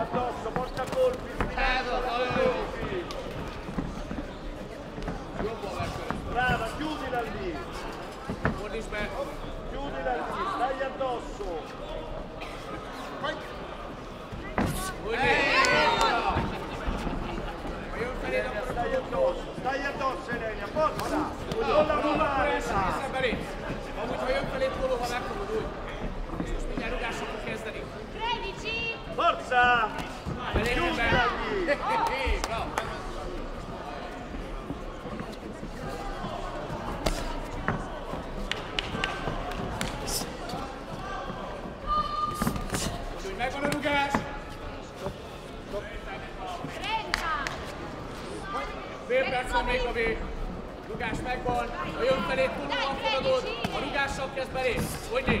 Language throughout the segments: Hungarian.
addosso, porta colpi, brava, chiudila lì, chiudila lì, stai addosso. Stai addosso, stai addosso Elenia, forza, non la volare. Amúgy ha jön felé tólóval, megfogod úgy. És most mindjárt rugással fog kezdeni. Kredici! Forza! Gyújtál ki! Úgyhogy megvan a rugás! Fél percen még a vég. Rugás megvan, ha jön felé tólóval fogadod. Rugással kezd belé! Hogy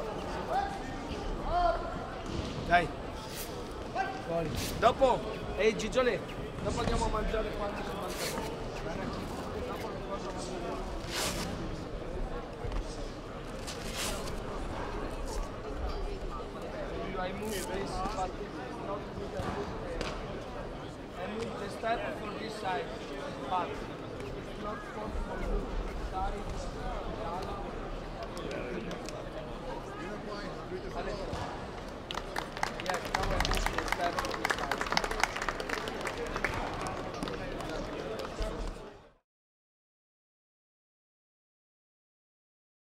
Ehi Gigiole, dopo andiamo a mangiare quanti sono mangiati. I moved this, but it's not good at all. I moved the step for this side, but it's not possible to move the side. It's not possible to move the side.